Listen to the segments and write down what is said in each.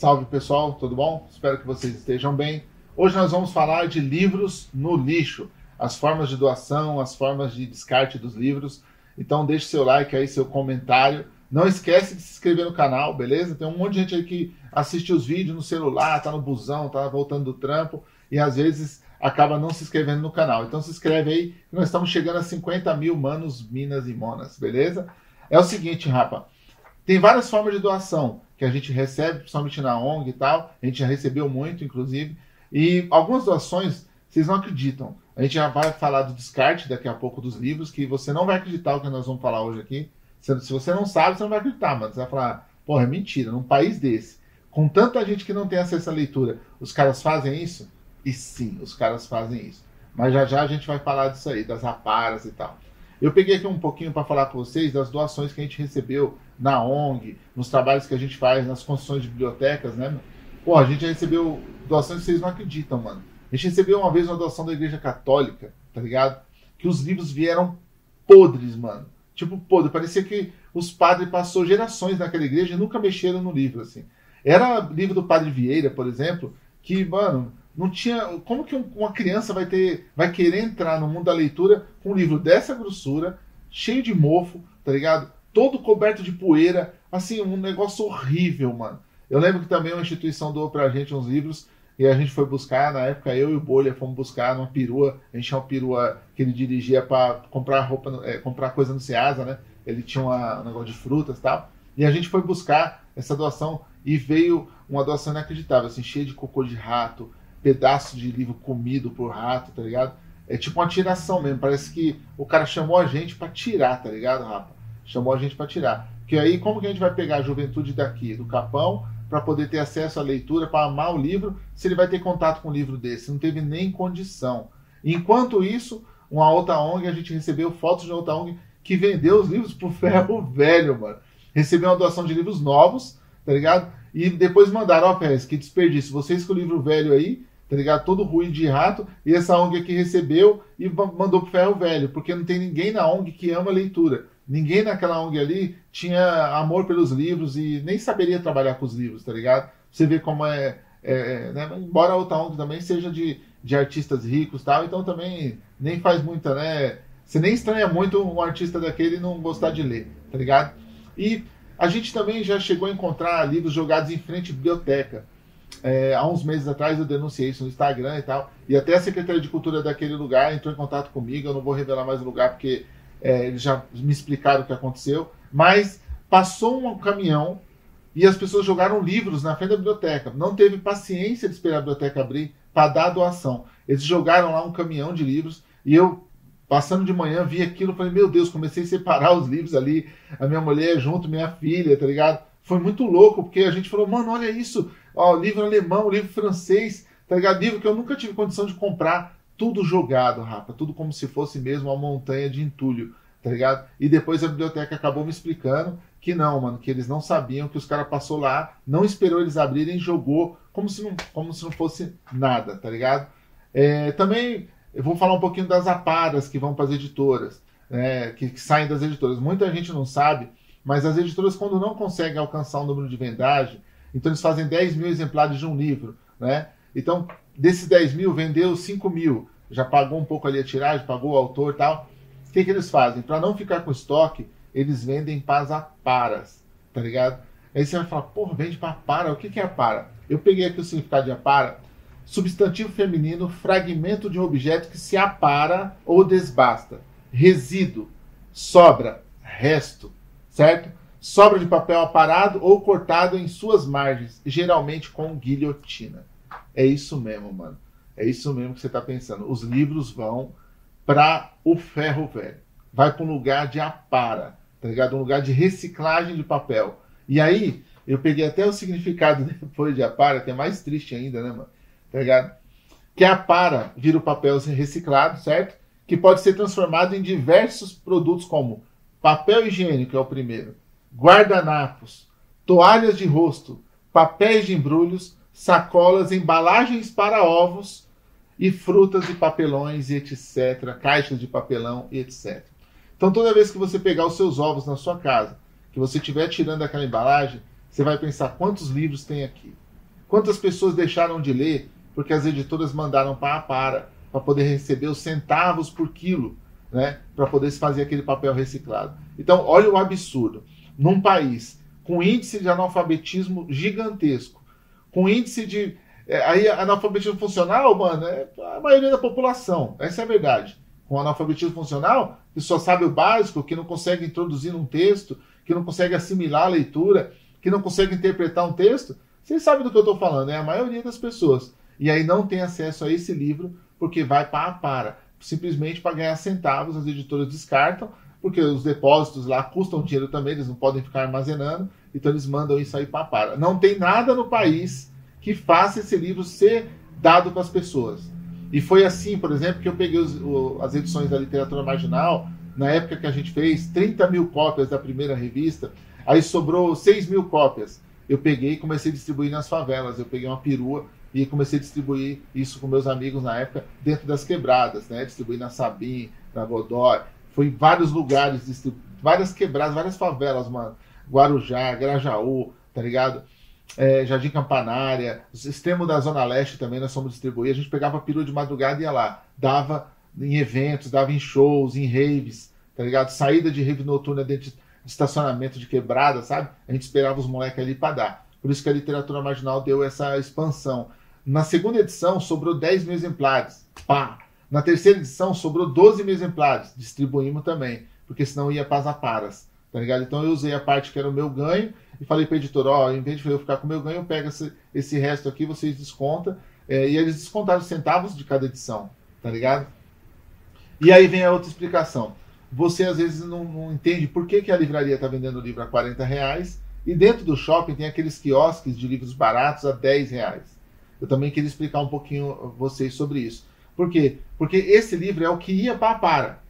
Salve pessoal, tudo bom? Espero que vocês estejam bem. Hoje nós vamos falar de livros no lixo, as formas de doação, as formas de descarte dos livros. Então deixe seu like aí, seu comentário. Não esquece de se inscrever no canal, beleza? Tem um monte de gente aí que assiste os vídeos no celular, tá no busão, tá voltando do trampo e às vezes acaba não se inscrevendo no canal. Então se inscreve aí, que nós estamos chegando a 50 mil manos, minas e monas, beleza? É o seguinte, rapa, tem várias formas de doação que a gente recebe, principalmente na ONG e tal, a gente já recebeu muito, inclusive, e algumas doações, vocês não acreditam. A gente já vai falar do descarte daqui a pouco dos livros, que você não vai acreditar o que nós vamos falar hoje aqui. Se você não sabe, você não vai acreditar, mano. Você vai falar, porra, é mentira, num país desse, com tanta gente que não tem acesso à leitura, os caras fazem isso? E sim, os caras fazem isso. Mas já já a gente vai falar disso aí, das raparas e tal. Eu peguei aqui um pouquinho para falar para vocês das doações que a gente recebeu na ONG, nos trabalhos que a gente faz, nas construções de bibliotecas, né? Pô, a gente já recebeu doações que vocês não acreditam, mano. A gente recebeu uma vez uma doação da Igreja Católica, tá ligado? Que os livros vieram podres, mano. Tipo, podre. Parecia que os padres passaram gerações naquela igreja e nunca mexeram no livro, assim. Era livro do Padre Vieira, por exemplo, que, mano, não tinha... Como que uma criança vai querer entrar no mundo da leitura com um livro dessa grossura, cheio de mofo, tá ligado? Todo coberto de poeira, assim, um negócio horrível, mano. Eu lembro que também uma instituição doou pra gente uns livros e a gente foi buscar, na época eu e o Bolha fomos buscar numa perua, a gente tinha uma perua que ele dirigia pra comprar roupa, comprar coisa no Ceasa, né? Ele tinha um negócio de frutas e tal. E a gente foi buscar essa doação e veio uma doação inacreditável, assim, cheia de cocô de rato, pedaço de livro comido por rato, tá ligado? É tipo uma tiração mesmo, parece que o cara chamou a gente pra tirar, tá ligado, rapaz? Chamou a gente pra tirar. Porque aí como que a gente vai pegar a juventude daqui, do Capão, para poder ter acesso à leitura, para amar o livro, se ele vai ter contato com um livro desse? Não teve nem condição. Enquanto isso, uma outra ONG, a gente recebeu fotos de outra ONG que vendeu os livros pro ferro velho, mano. Recebeu uma doação de livros novos, tá ligado? E depois mandaram, ó, Ferrez, que desperdício, vocês com o livro velho aí, tá ligado? Todo ruim de rato, e essa ONG aqui recebeu e mandou pro ferro velho, porque não tem ninguém na ONG que ama a leitura. Ninguém naquela ONG ali tinha amor pelos livros e nem saberia trabalhar com os livros, tá ligado? Você vê como né? Embora a outra ONG também seja de artistas ricos e tal, então também nem faz muita, né? Você nem estranha muito um artista daquele não gostar de ler, tá ligado? E a gente também já chegou a encontrar livros jogados em frente à biblioteca. Há uns meses atrás eu denunciei isso no Instagram e tal, e até a Secretaria de Cultura daquele lugar entrou em contato comigo, eu não vou revelar mais o lugar porque... eles já me explicaram o que aconteceu, mas passou um caminhão e as pessoas jogaram livros na frente da biblioteca. Não teve paciência de esperar a biblioteca abrir para dar a doação. Eles jogaram lá um caminhão de livros e eu, passando de manhã, vi aquilo e falei, meu Deus, comecei a separar os livros ali, a minha mulher junto, minha filha, tá ligado? Foi muito louco, porque a gente falou, mano, olha isso, ó, livro alemão, livro francês, tá ligado? Livro que eu nunca tive condição de comprar. Tudo jogado, rapaz, tudo como se fosse mesmo uma montanha de entulho, tá ligado? E depois a biblioteca acabou me explicando que não, mano, que eles não sabiam, que os caras passou lá, não esperou eles abrirem, jogou como se não fosse nada, tá ligado? Também eu vou falar um pouquinho das aparas que vão para as editoras, né, que saem das editoras. Muita gente não sabe, mas as editoras, quando não conseguem alcançar o número de vendagem, então eles fazem 10 mil exemplares de um livro, né? Então, desses 10 mil, vendeu 5 mil. Já pagou um pouco ali a tiragem, pagou o autor e tal. O que que eles fazem? Para não ficar com estoque, eles vendem para as aparas, tá ligado? Aí você vai falar, porra, vende para apara? O que que é apara? Eu peguei aqui o significado de apara. Substantivo feminino, fragmento de um objeto que se apara ou desbasta. Resíduo, sobra, resto, certo? Sobra de papel aparado ou cortado em suas margens, geralmente com guilhotina. É isso mesmo, mano. É isso mesmo que você tá pensando. Os livros vão para o ferro velho. Vai para um lugar de apara, tá ligado? Um lugar de reciclagem de papel. E aí, eu peguei até o significado depois de apara, que é mais triste ainda, né, mano? Tá ligado? Que a apara vira o papel reciclado, certo? Que pode ser transformado em diversos produtos como papel higiênico, é o primeiro, guardanapos, toalhas de rosto, papéis de embrulhos, sacolas, embalagens para ovos e frutas e papelões e etc, caixas de papelão e etc. Então toda vez que você pegar os seus ovos na sua casa, que você estiver tirando aquela embalagem, você vai pensar quantos livros tem aqui, Quantas pessoas deixaram de ler porque as editoras mandaram para poder receber os centavos por quilo, né, para poder se fazer aquele papel reciclado. Então, olha o absurdo. Num país com índice de analfabetismo gigantesco, com índice de... Aí, analfabetismo funcional, mano, é a maioria da população. Essa é a verdade. Com analfabetismo funcional, que só sabe o básico, que não consegue introduzir um texto, que não consegue assimilar a leitura, que não consegue interpretar um texto. Vocês sabem do que eu estou falando, é a maioria das pessoas. E aí não tem acesso a esse livro, porque vai simplesmente para ganhar centavos, as editoras descartam, porque os depósitos lá custam dinheiro também, eles não podem ficar armazenando, então eles mandam isso aí para. Não tem nada no país que faça esse livro ser dado para as pessoas. E foi assim, por exemplo, que eu peguei as edições da literatura marginal, na época que a gente fez 30 mil cópias da primeira revista, aí sobrou 6 mil cópias. Eu peguei e comecei a distribuir nas favelas, eu peguei uma perua e comecei a distribuir isso com meus amigos na época, dentro das quebradas, né? Distribuí na Sabim, na Godói, fui em vários lugares, várias quebradas, várias favelas, mano. Guarujá, Grajaú, tá ligado? Jardim Campanária, extremo da Zona Leste também nós fomos distribuir. A gente pegava a perua de madrugada e ia lá. Dava em eventos, dava em shows, em raves, tá ligado? Saída de rave noturna dentro de estacionamento de quebrada, sabe? A gente esperava os moleques ali para dar. Por isso que a literatura marginal deu essa expansão. Na segunda edição sobrou 10 mil exemplares. Pá! Na terceira edição sobrou 12 mil exemplares. Distribuímos também, porque senão ia para as aparas, tá ligado? Então eu usei a parte que era o meu ganho e falei para o editor, ó, em vez de eu ficar com o meu ganho, eu pego esse resto aqui, vocês descontam. E eles descontaram centavos de cada edição, tá ligado? E aí vem a outra explicação. Você, às vezes, não entende por que a livraria está vendendo livro a R$40 e dentro do shopping tem aqueles quiosques de livros baratos a R$10. Eu também queria explicar um pouquinho a vocês sobre isso. Por quê? Porque esse livro é o que ia para a para.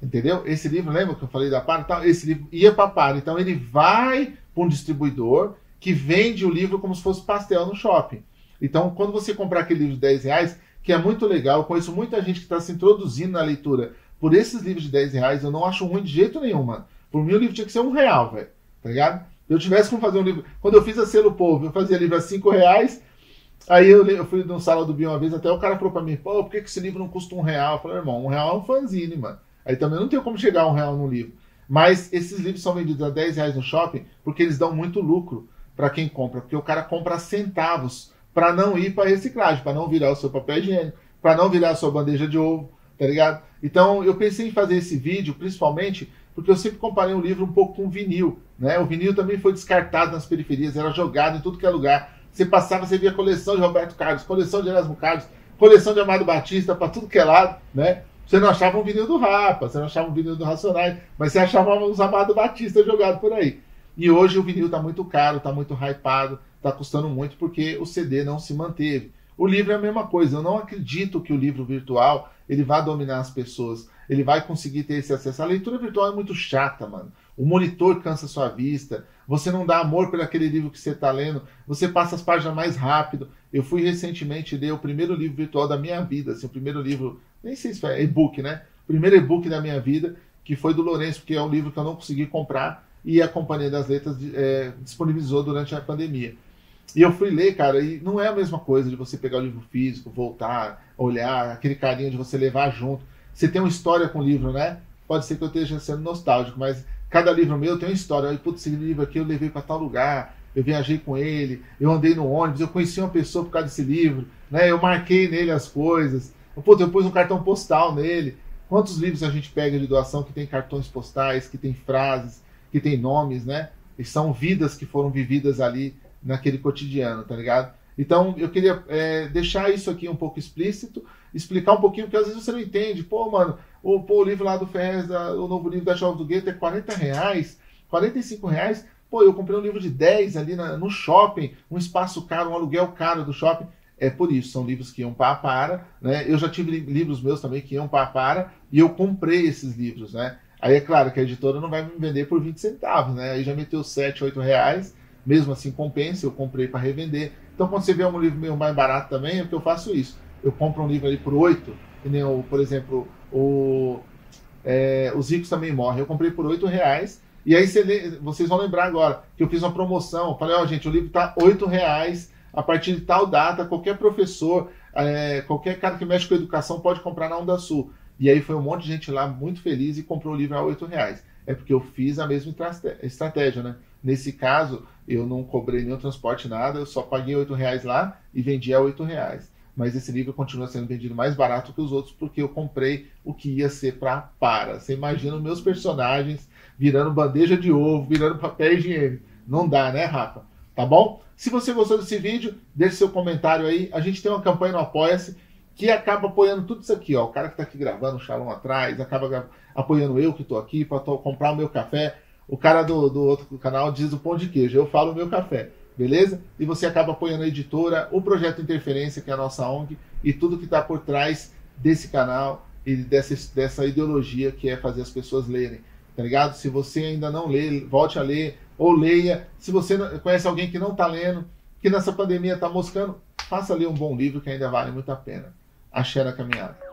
Entendeu? Esse livro, lembra que eu falei da para e tal? Esse livro ia para a para. Então, ele vai para um distribuidor que vende o livro como se fosse pastel no shopping. Então, quando você comprar aquele livro de R$10, que é muito legal, eu conheço muita gente que está se introduzindo na leitura por esses livros de R$10, eu não acho ruim de jeito nenhum, mano. Por mim, o livro tinha que ser R$1, velho. Tá ligado? Eu tivesse como fazer um livro... Quando eu fiz a Selo Povo, eu fazia livro a R$5. Aí eu fui num salão do Bio uma vez, até o cara falou pra mim, pô, por que esse livro não custa R$1? Eu falei, irmão, R$1 é um fanzine, mano. Aí também não tem como chegar a R$1 num livro. Mas esses livros são vendidos a R$10 no shopping porque eles dão muito lucro pra quem compra. Porque o cara compra centavos pra não ir pra reciclagem, pra não virar o seu papel higiênico, pra não virar a sua bandeja de ovo, tá ligado? Então eu pensei em fazer esse vídeo principalmente porque eu sempre comparei um livro um pouco com vinil, né? O vinil também foi descartado nas periferias, era jogado em tudo que é lugar. Você passava, você via coleção de Roberto Carlos, coleção de Erasmo Carlos, coleção de Amado Batista, para tudo que é lado, né? Você não achava um vinil do Rapa, você não achava um vinil do Racionais, mas você achava os Amado Batista jogados por aí. E hoje o vinil está muito caro, está muito hypado, está custando muito porque o CD não se manteve. O livro é a mesma coisa, eu não acredito que o livro virtual ele vai dominar as pessoas, ele vai conseguir ter esse acesso. A leitura virtual é muito chata, mano. O monitor cansa a sua vista, você não dá amor por aquele livro que você está lendo, você passa as páginas mais rápido. Eu fui recentemente ler o primeiro livro virtual da minha vida, assim, o primeiro livro, nem sei se foi e-book, né? O primeiro e-book da minha vida, que foi do Lourenço, porque é um livro que eu não consegui comprar e a Companhia das Letras disponibilizou durante a pandemia. E eu fui ler, cara, e não é a mesma coisa de você pegar o livro físico, voltar, olhar, aquele carinho de você levar junto. Você tem uma história com o livro, né? Pode ser que eu esteja sendo nostálgico, mas cada livro meu tem uma história. Putz, esse livro aqui eu levei para tal lugar, eu viajei com ele, eu andei no ônibus, eu conheci uma pessoa por causa desse livro, né? Eu marquei nele as coisas, putz, eu pus um cartão postal nele. Quantos livros a gente pega de doação que tem cartões postais, que tem frases, que tem nomes, né? E são vidas que foram vividas ali, naquele cotidiano, tá ligado? Então, eu queria deixar isso aqui um pouco explícito, explicar um pouquinho, porque às vezes você não entende. Pô, mano, o livro lá do Ferrez, o novo livro da Jovem do Gueto é R$40, R$45. Pô, eu comprei um livro de 10 ali no shopping, um espaço caro, um aluguel caro do shopping. É por isso, são livros que iam para, né? Eu já tive livros meus também que iam para, e eu comprei esses livros, né? Aí é claro que a editora não vai me vender por 20 centavos, né? Aí já meteu 7, R$8, mesmo assim compensa, eu comprei para revender. Então quando você vê um livro meio mais barato também, é porque eu faço isso. Eu compro um livro ali por 8, que nem por exemplo, Os Ricos Também Morrem. Eu comprei por R$8, e aí vocês vão lembrar agora que eu fiz uma promoção. Eu falei, ó, gente, o livro tá R$8, a partir de tal data, qualquer professor, qualquer cara que mexe com educação pode comprar na 1DASUL. E aí foi um monte de gente lá muito feliz e comprou o livro a R$8. É porque eu fiz a mesma estratégia, né? Nesse caso, eu não cobrei nenhum transporte, nada, eu só paguei R$8 lá e vendi a R$8. Mas esse livro continua sendo vendido mais barato que os outros, porque eu comprei o que ia ser para. Você imagina os meus personagens virando bandeja de ovo, virando papel higiênico. Não dá, né, Rafa? Tá bom? Se você gostou desse vídeo, deixe seu comentário aí. A gente tem uma campanha no Apoia-se que acaba apoiando tudo isso aqui, ó. O cara que tá aqui gravando, o Shalom atrás, acaba apoiando eu que tô aqui para comprar o meu café. O cara do outro canal diz o pão de queijo, eu falo o meu café. Beleza? E você acaba apoiando a editora, o Projeto Interferência, que é a nossa ONG, e tudo que está por trás desse canal e dessa ideologia que é fazer as pessoas lerem, tá ligado? Se você ainda não lê, volte a ler, ou leia. Se você conhece alguém que não está lendo, que nessa pandemia está moscando, faça ler um bom livro que ainda vale muito a pena. Axé na caminhada.